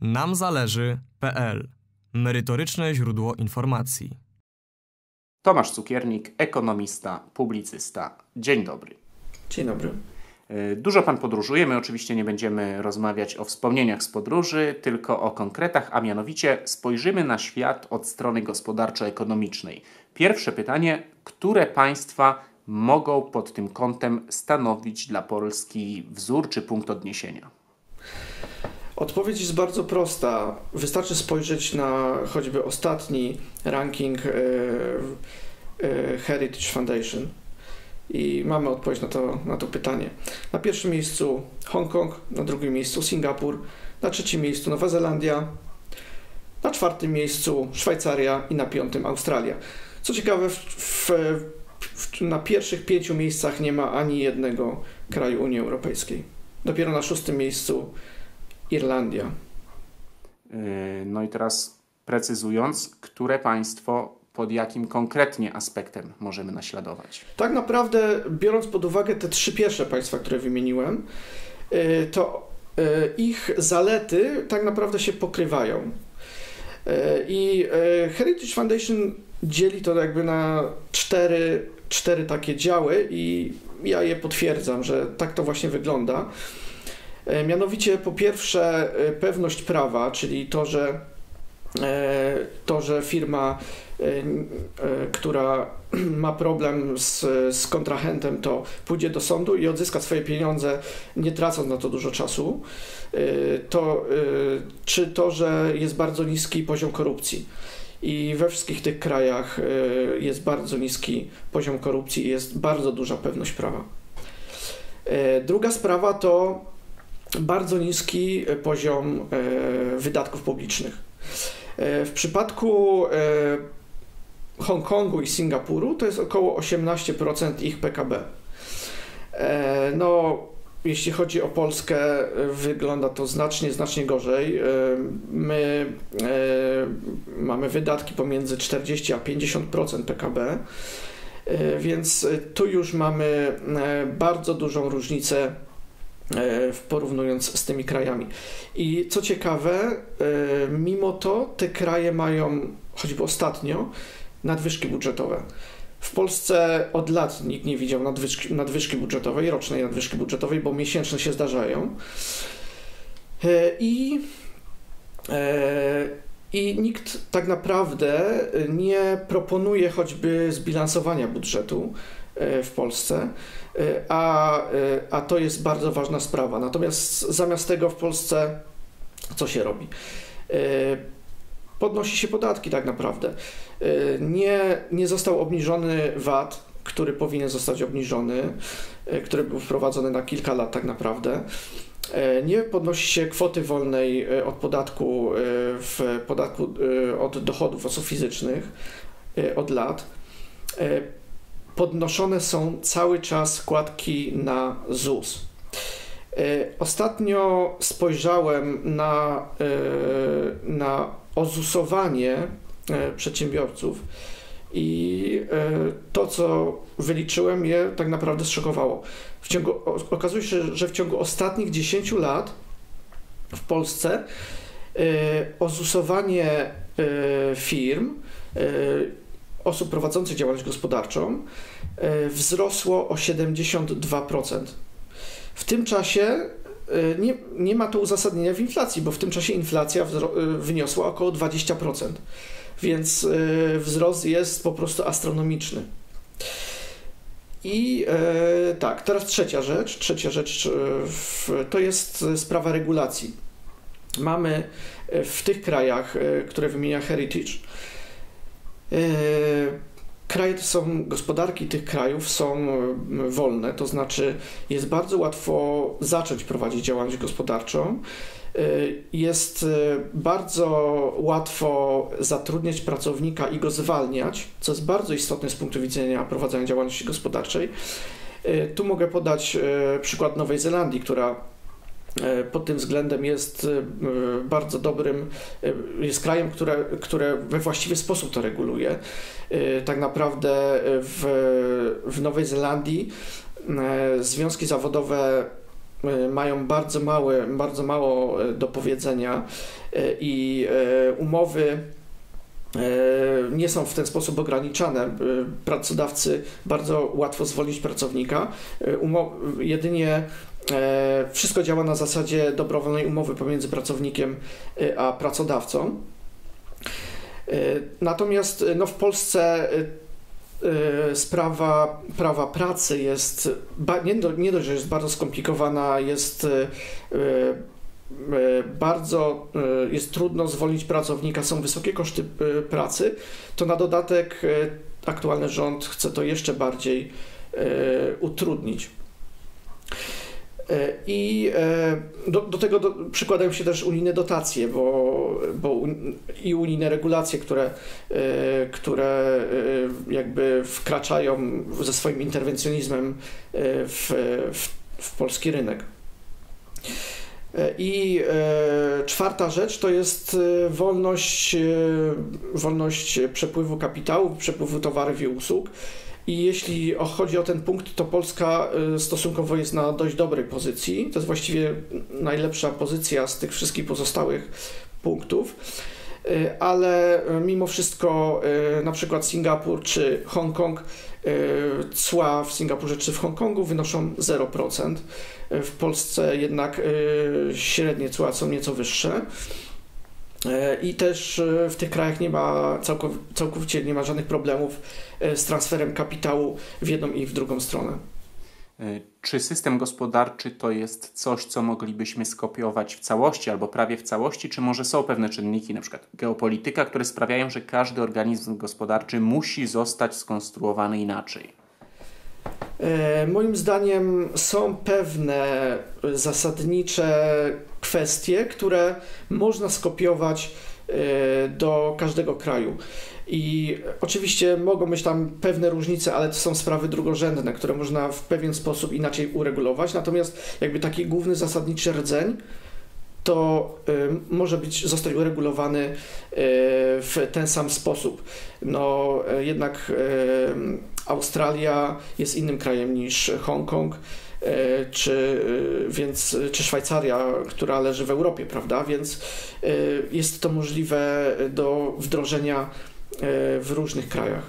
namzależy.pl. Merytoryczne źródło informacji. Tomasz Cukiernik, ekonomista, publicysta. Dzień dobry. Dzień dobry. Dużo pan podróżuje, my oczywiście nie będziemy rozmawiać o wspomnieniach z podróży, tylko o konkretach, a mianowicie spojrzymy na świat od strony gospodarczo-ekonomicznej. Pierwsze pytanie, które państwa mogą pod tym kątem stanowić dla Polski wzór czy punkt odniesienia? Odpowiedź jest bardzo prosta. Wystarczy spojrzeć na choćby ostatni ranking Heritage Foundation i mamy odpowiedź na to pytanie. Na pierwszym miejscu Hongkong, na drugim miejscu Singapur, na trzecim miejscu Nowa Zelandia, na czwartym miejscu Szwajcaria i na piątym Australia. Co ciekawe, na pierwszych 5 miejscach nie ma ani jednego kraju Unii Europejskiej. Dopiero na 6. miejscu Irlandia. No i teraz precyzując, które państwo pod jakim konkretnie aspektem możemy naśladować? Tak naprawdę, biorąc pod uwagę te 3 pierwsze państwa, które wymieniłem, to ich zalety tak naprawdę się pokrywają. I Heritage Foundation dzieli to jakby na 4 takie działy i ja je potwierdzam, że tak to właśnie wygląda. Mianowicie po pierwsze pewność prawa, czyli to, że firma, która ma problem z kontrahentem, to pójdzie do sądu i odzyska swoje pieniądze, nie tracąc na to dużo czasu. Czy to, że jest bardzo niski poziom korupcji. I we wszystkich tych krajach jest bardzo niski poziom korupcji i jest bardzo duża pewność prawa. Druga sprawa to bardzo niski poziom wydatków publicznych. W przypadku Hongkongu i Singapuru to jest około 18% ich PKB. No, jeśli chodzi o Polskę, wygląda to znacznie gorzej. My mamy wydatki pomiędzy 40 a 50% PKB, więc tu już mamy bardzo dużą różnicę porównując z tymi krajami. I co ciekawe, mimo to te kraje mają, choćby ostatnio, nadwyżki budżetowe. W Polsce od lat nikt nie widział nadwyżki budżetowej, rocznej nadwyżki budżetowej, bo miesięczne się zdarzają. I nikt tak naprawdę nie proponuje choćby zbilansowania budżetu w Polsce, a to jest bardzo ważna sprawa. Natomiast zamiast tego w Polsce co się robi? Podnosi się podatki tak naprawdę. Nie został obniżony VAT, który powinien zostać obniżony, który był wprowadzony na kilka lat tak naprawdę. Nie podnosi się kwoty wolnej od podatku w podatku od dochodów osób fizycznych od lat. Podnoszone są cały czas składki na ZUS. Ostatnio spojrzałem na ozusowanie przedsiębiorców i to, co wyliczyłem, je tak naprawdę zszokowało. Okazuje się, że w ciągu ostatnich 10 lat w Polsce ozusowanie firm, osób prowadzących działalność gospodarczą wzrosło o 72%. W tym czasie nie ma to uzasadnienia w inflacji, bo w tym czasie inflacja wyniosła około 20%, więc wzrost jest po prostu astronomiczny. I tak, teraz trzecia rzecz to jest sprawa regulacji. Mamy w tych krajach, które wymienia Heritage, gospodarki tych krajów są wolne, to znaczy jest bardzo łatwo zacząć prowadzić działalność gospodarczą, jest bardzo łatwo zatrudniać pracownika i go zwalniać, co jest bardzo istotne z punktu widzenia prowadzenia działalności gospodarczej. Tu mogę podać przykład Nowej Zelandii, która pod tym względem jest bardzo dobrym, jest krajem, które we właściwy sposób to reguluje. Tak naprawdę w Nowej Zelandii związki zawodowe mają bardzo mało do powiedzenia i umowy nie są w ten sposób ograniczane. Pracodawcy bardzo łatwo zwolnić pracownika. Jedynie wszystko działa na zasadzie dobrowolnej umowy pomiędzy pracownikiem a pracodawcą. Natomiast no, w Polsce sprawa prawa pracy jest nie dość, że jest bardzo skomplikowana, jest bardzo jest trudno zwolnić pracownika, są wysokie koszty pracy, to na dodatek aktualny rząd chce to jeszcze bardziej utrudnić. I do tego przykładają się też unijne dotacje, i unijne regulacje, które jakby wkraczają ze swoim interwencjonizmem w polski rynek. I czwarta rzecz to jest wolność przepływu kapitału, przepływu towarów i usług. I jeśli chodzi o ten punkt, to Polska stosunkowo jest na dość dobrej pozycji. To jest właściwie najlepsza pozycja z tych wszystkich pozostałych punktów, ale mimo wszystko na przykład Singapur czy Hongkong, cła w Singapurze czy w Hongkongu wynoszą 0%. W Polsce jednak średnie cła są nieco wyższe. I też w tych krajach nie ma całkowicie nie ma żadnych problemów z transferem kapitału w jedną i w drugą stronę. Czy system gospodarczy to jest coś, co moglibyśmy skopiować w całości albo prawie w całości, czy może są pewne czynniki, na przykład geopolityka, które sprawiają, że każdy organizm gospodarczy musi zostać skonstruowany inaczej? Moim zdaniem są pewne zasadnicze kwestie, które można skopiować do każdego kraju. I oczywiście mogą być tam pewne różnice, ale to są sprawy drugorzędne, które można w pewien sposób inaczej uregulować. Natomiast jakby taki główny zasadniczy rdzeń to może zostać uregulowany w ten sam sposób. No jednak Australia jest innym krajem niż Hongkong, czy Szwajcaria, która leży w Europie, prawda? Więc jest to możliwe do wdrożenia w różnych krajach.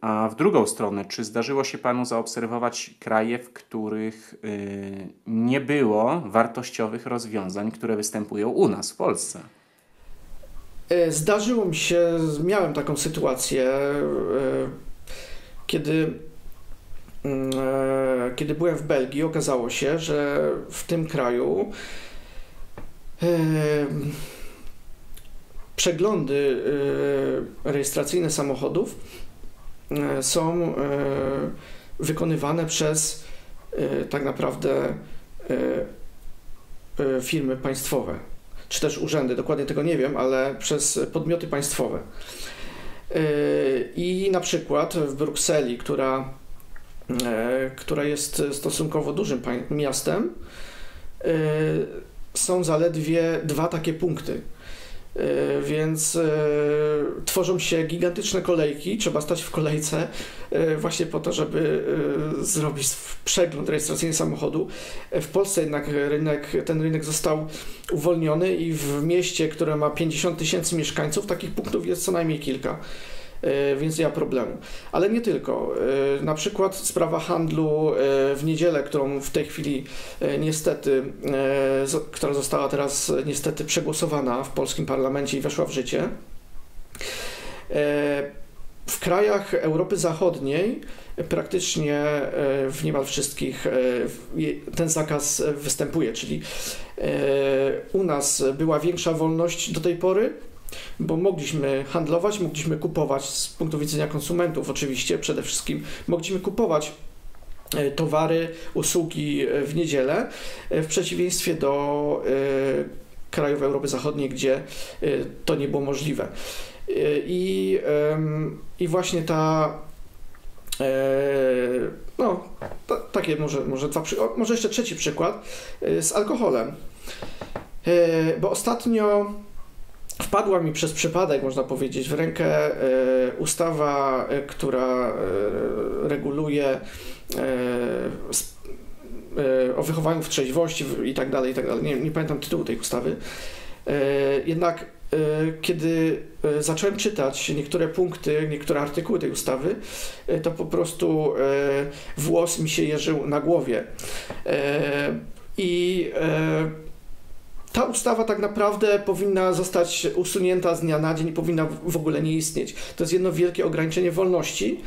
A w drugą stronę, czy zdarzyło się Panu zaobserwować kraje, w których nie było wartościowych rozwiązań, które występują u nas w Polsce? Zdarzyło mi się, miałem taką sytuację, kiedy byłem w Belgii, okazało się, że w tym kraju przeglądy rejestracyjne samochodów są wykonywane przez tak naprawdę firmy państwowe, czy też urzędy, dokładnie tego nie wiem, ale przez podmioty państwowe. I na przykład w Brukseli, która jest stosunkowo dużym miastem, są zaledwie 2 takie punkty. Więc tworzą się gigantyczne kolejki, trzeba stać w kolejce właśnie po to, żeby zrobić przegląd rejestracyjny samochodu. W Polsce jednak ten rynek został uwolniony i w mieście, które ma 50 000 mieszkańców, takich punktów jest co najmniej kilka. Więc nie ma problemu. Ale nie tylko. Na przykład sprawa handlu w niedzielę, którą w tej chwili która została teraz niestety przegłosowana w polskim parlamencie i weszła w życie. W krajach Europy Zachodniej praktycznie w niemal wszystkich ten zakaz występuje, czyli u nas była większa wolność do tej pory, bo mogliśmy handlować, mogliśmy kupować z punktu widzenia konsumentów oczywiście przede wszystkim, mogliśmy kupować towary, usługi w niedzielę w przeciwieństwie do krajów Europy Zachodniej, gdzie to nie było możliwe. I właśnie takie może dwa przykłady, może jeszcze trzeci przykład z alkoholem, bo ostatnio wpadła mi przez przypadek, można powiedzieć, w rękę ustawa, która reguluje o wychowaniu w trzeźwości i tak dalej, nie pamiętam tytułu tej ustawy. Jednak kiedy zacząłem czytać niektóre punkty, niektóre artykuły tej ustawy, to po prostu włos mi się jeżył na głowie. Ta ustawa tak naprawdę powinna zostać usunięta z dnia na dzień i powinna w ogóle nie istnieć. To jest jedno wielkie ograniczenie wolności,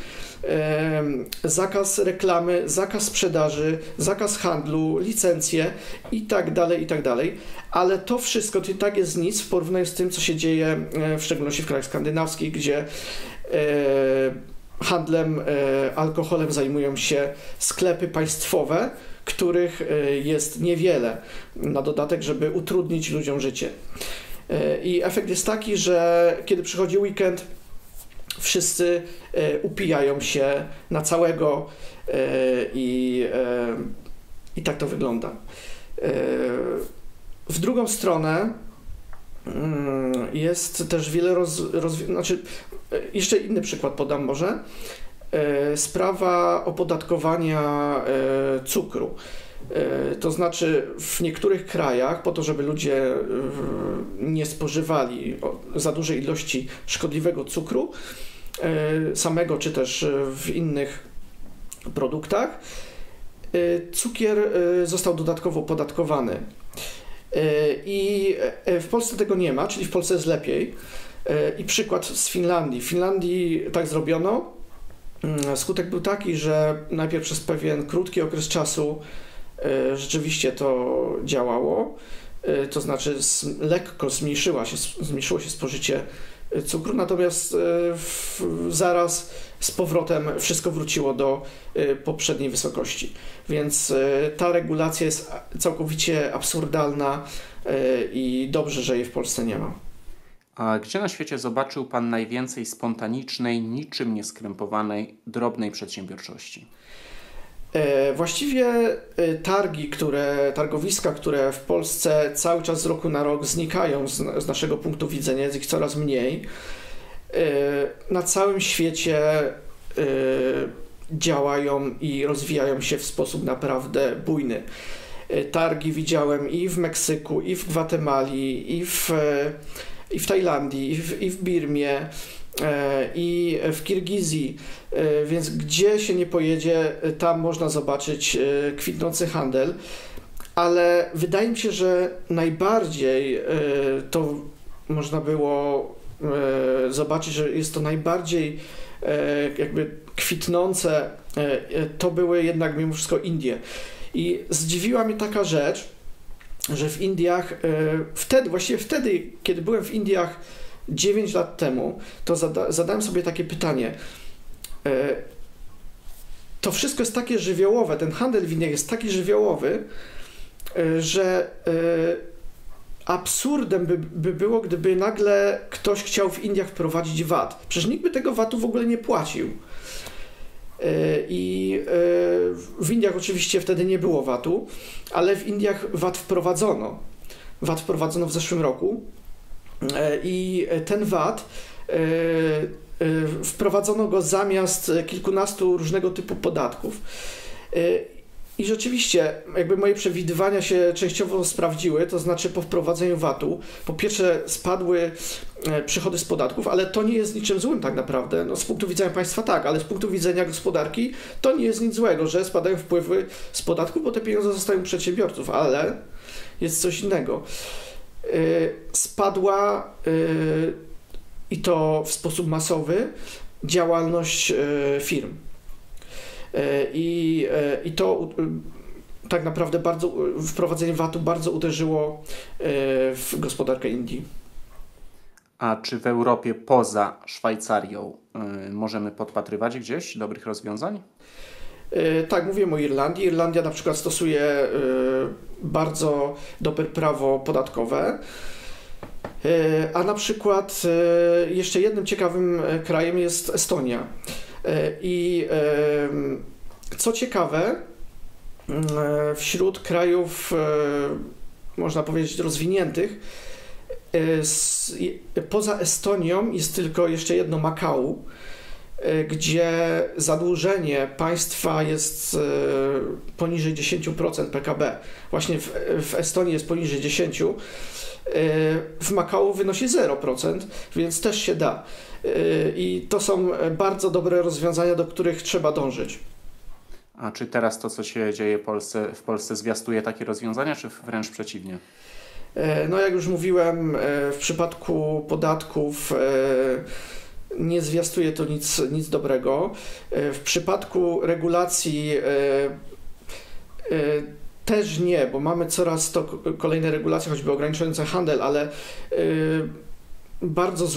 zakaz reklamy, zakaz sprzedaży, zakaz handlu, licencje i tak dalej, ale to wszystko to i tak jest nic w porównaniu z tym, co się dzieje w szczególności w krajach skandynawskich, gdzie handlem alkoholem zajmują się sklepy państwowe, których jest niewiele, na dodatek, żeby utrudnić ludziom życie. I efekt jest taki, że kiedy przychodzi weekend, wszyscy upijają się na całego i tak to wygląda. W drugą stronę jest też wiele jeszcze inny przykład podam może. Sprawa opodatkowania cukru. To znaczy w niektórych krajach po to, żeby ludzie nie spożywali za dużej ilości szkodliwego cukru samego czy też w innych produktach, cukier został dodatkowo opodatkowany. I w Polsce tego nie ma, czyli w Polsce jest lepiej. I przykład z Finlandii. W Finlandii tak zrobiono. Skutek był taki, że najpierw przez pewien krótki okres czasu rzeczywiście to działało, to znaczy lekko zmniejszyło się spożycie cukru, natomiast zaraz z powrotem wszystko wróciło do poprzedniej wysokości. Więc ta regulacja jest całkowicie absurdalna i dobrze, że jej w Polsce nie ma. A gdzie na świecie zobaczył Pan najwięcej spontanicznej, niczym nieskrępowanej, drobnej przedsiębiorczości? Właściwie targowiska, które w Polsce cały czas z roku na rok znikają z naszego punktu widzenia, jest ich coraz mniej. Na całym świecie działają i rozwijają się w sposób naprawdę bujny. Targi widziałem i w Meksyku, i w Gwatemali, i w Tajlandii, i w Birmie, i w Kirgizji, więc gdzie się nie pojedzie, tam można zobaczyć kwitnący handel, ale wydaje mi się, że najbardziej to można było zobaczyć, że jest to najbardziej jakby kwitnące, to były jednak mimo wszystko Indie. I zdziwiła mnie taka rzecz, że w Indiach, właściwie wtedy, kiedy byłem w Indiach 9 lat temu, to zadałem sobie takie pytanie. To wszystko jest takie żywiołowe, ten handel w Indiach jest taki żywiołowy, że absurdem by było, gdyby nagle ktoś chciał w Indiach wprowadzić VAT. Przecież nikt by tego VAT-u w ogóle nie płacił. I w Indiach oczywiście wtedy nie było VAT-u, ale w Indiach VAT wprowadzono. VAT wprowadzono w zeszłym roku i ten VAT wprowadzono go zamiast kilkunastu różnego typu podatków. I rzeczywiście jakby moje przewidywania się częściowo sprawdziły, to znaczy po wprowadzeniu VAT-u po pierwsze spadły przychody z podatków, ale to nie jest niczym złym tak naprawdę, no, z punktu widzenia państwa tak, ale z punktu widzenia gospodarki to nie jest nic złego, że spadają wpływy z podatków, bo te pieniądze zostają u przedsiębiorców, ale jest coś innego. Spadła i to w sposób masowy działalność firm. I to tak naprawdę wprowadzenie VAT-u bardzo uderzyło w gospodarkę Indii. A czy w Europie poza Szwajcarią możemy podpatrywać gdzieś dobrych rozwiązań? Tak, mówiłem o Irlandii. Irlandia na przykład stosuje bardzo dobre prawo podatkowe. A na przykład jeszcze jednym ciekawym krajem jest Estonia. I co ciekawe, wśród krajów, można powiedzieć, rozwiniętych, poza Estonią jest tylko jeszcze jedno Makau, gdzie zadłużenie państwa jest poniżej 10% PKB. Właśnie w Estonii jest poniżej 10%. W Makau wynosi 0%, więc też się da. I to są bardzo dobre rozwiązania, do których trzeba dążyć. A czy teraz to, co się dzieje w Polsce zwiastuje takie rozwiązania, czy wręcz przeciwnie? No jak już mówiłem, w przypadku podatków nie zwiastuje to nic dobrego. W przypadku regulacji też nie, bo mamy coraz to kolejne regulacje, choćby ograniczające handel, ale bardzo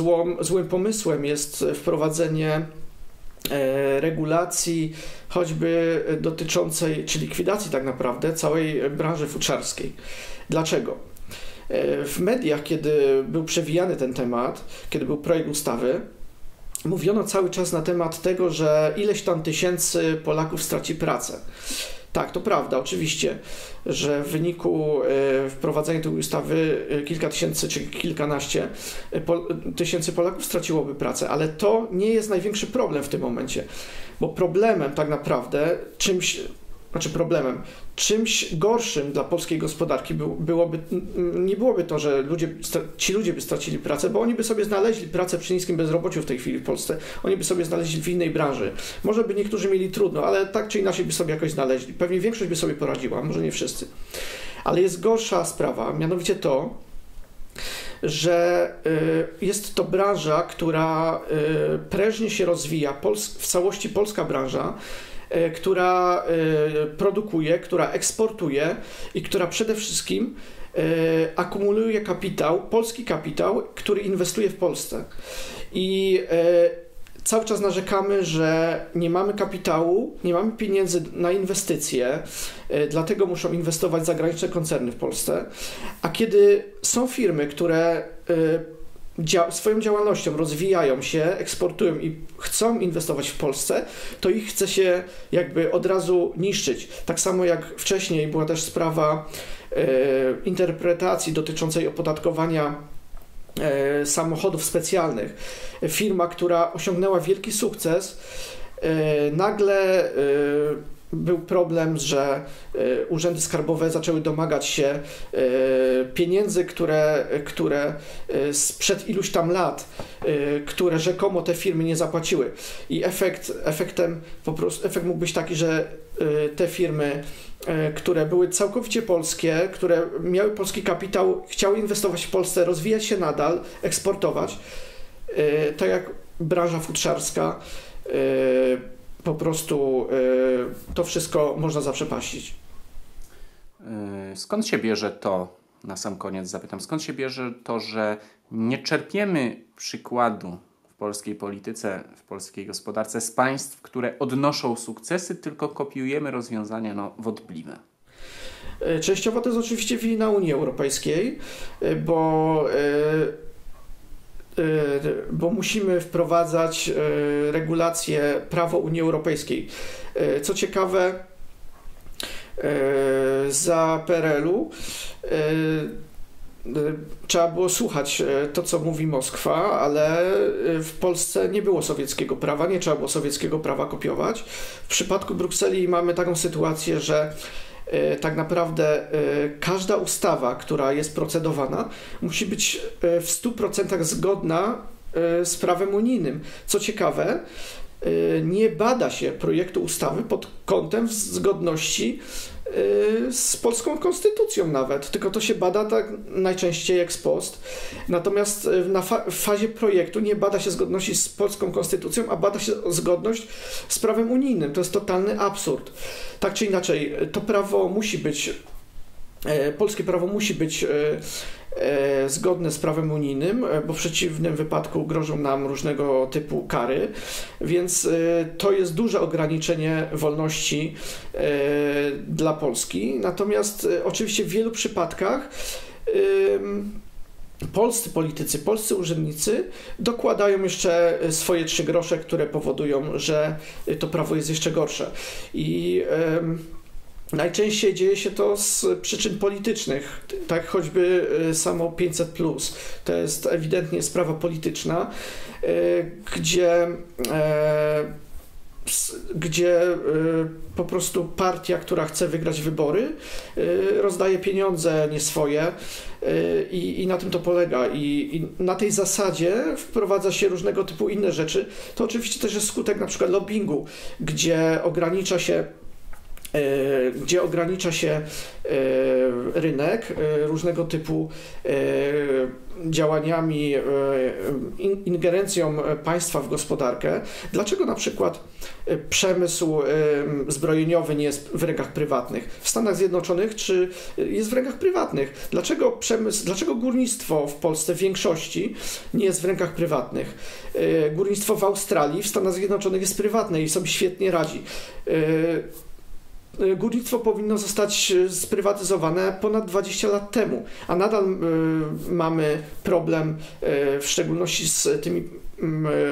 złym pomysłem jest wprowadzenie regulacji choćby dotyczącej, czy likwidacji tak naprawdę całej branży futrzarskiej. Dlaczego? W mediach, kiedy był przewijany ten temat, kiedy był projekt ustawy, mówiono cały czas na temat tego, że ileś tam tysięcy Polaków straci pracę. Tak, to prawda, oczywiście, że w wyniku wprowadzenia tej ustawy kilka tysięcy czy kilkanaście tysięcy Polaków straciłoby pracę, ale to nie jest największy problem w tym momencie, bo problemem tak naprawdę czymś gorszym dla polskiej gospodarki nie byłoby to, że ci ludzie by stracili pracę, bo oni by sobie znaleźli pracę przy niskim bezrobociu w tej chwili w Polsce. Oni by sobie znaleźli w innej branży. Może by niektórzy mieli trudno, ale tak czy inaczej by sobie jakoś znaleźli. Pewnie większość by sobie poradziła, może nie wszyscy. Ale jest gorsza sprawa, mianowicie to, że jest to branża, która prężnie się rozwija, w całości polska branża, która produkuje, która eksportuje i która przede wszystkim akumuluje kapitał, polski kapitał, który inwestuje w Polsce. I cały czas narzekamy, że nie mamy kapitału, nie mamy pieniędzy na inwestycje, dlatego muszą inwestować zagraniczne koncerny w Polsce. A kiedy są firmy, które swoją działalnością rozwijają się, eksportują i chcą inwestować w Polsce, to ich chce się jakby od razu niszczyć. Tak samo jak wcześniej była też sprawa interpretacji dotyczącej opodatkowania samochodów specjalnych. Firma, która osiągnęła wielki sukces, nagle był problem, że urzędy skarbowe zaczęły domagać się pieniędzy, które sprzed iluś tam lat, które rzekomo te firmy nie zapłaciły. I efekt mógł być taki, że te firmy, które były całkowicie polskie, które miały polski kapitał, chciały inwestować w Polsce, rozwijać się nadal, eksportować, tak jak branża futrzarska, po prostu to wszystko można zaprzepaścić. Skąd się bierze to, na sam koniec zapytam, skąd się bierze to, że nie czerpiemy przykładu w polskiej polityce, w polskiej gospodarce z państw, które odnoszą sukcesy, tylko kopiujemy rozwiązania wątpliwe? Częściowo to jest oczywiście wina Unii Europejskiej, bo musimy wprowadzać regulacje, prawo Unii Europejskiej. Co ciekawe, za PRL-u trzeba było słuchać to, co mówi Moskwa, ale w Polsce nie było sowieckiego prawa, nie trzeba było sowieckiego prawa kopiować. W przypadku Brukseli mamy taką sytuację, że tak naprawdę każda ustawa, która jest procedowana, musi być w 100% zgodna z prawem unijnym. Co ciekawe, nie bada się projektu ustawy pod kątem zgodności z polską konstytucją nawet, tylko to się bada tak najczęściej ex post. Natomiast w fazie projektu nie bada się zgodności z polską konstytucją, a bada się zgodność z prawem unijnym. To jest totalny absurd. Tak czy inaczej, to prawo musi być, polskie prawo musi być zgodne z prawem unijnym, bo w przeciwnym wypadku grożą nam różnego typu kary, więc to jest duże ograniczenie wolności dla Polski. Natomiast oczywiście w wielu przypadkach polscy politycy, polscy urzędnicy dokładają jeszcze swoje 3 grosze, które powodują, że to prawo jest jeszcze gorsze. I Najczęściej dzieje się to z przyczyn politycznych, tak choćby samo 500+. To jest ewidentnie sprawa polityczna, gdzie po prostu partia, która chce wygrać wybory, rozdaje pieniądze nie swoje i na tym to polega. I na tej zasadzie wprowadza się różnego typu inne rzeczy. To oczywiście też jest skutek na przykład lobbingu, gdzie ogranicza się rynek różnego typu działaniami, ingerencją państwa w gospodarkę. Dlaczego na przykład przemysł zbrojeniowy nie jest w rękach prywatnych? W Stanach Zjednoczonych czy jest w rękach prywatnych? Dlaczego górnictwo w Polsce w większości nie jest w rękach prywatnych? Górnictwo w Australii, w Stanach Zjednoczonych jest prywatne i sobie świetnie radzi. Górnictwo powinno zostać sprywatyzowane ponad 20 lat temu, a nadal mamy problem w szczególności z tymi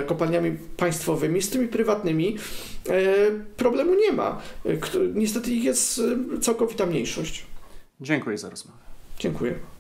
kopalniami państwowymi, z tymi prywatnymi problemu nie ma. Niestety ich jest całkowita mniejszość. Dziękuję za rozmowę. Dziękuję.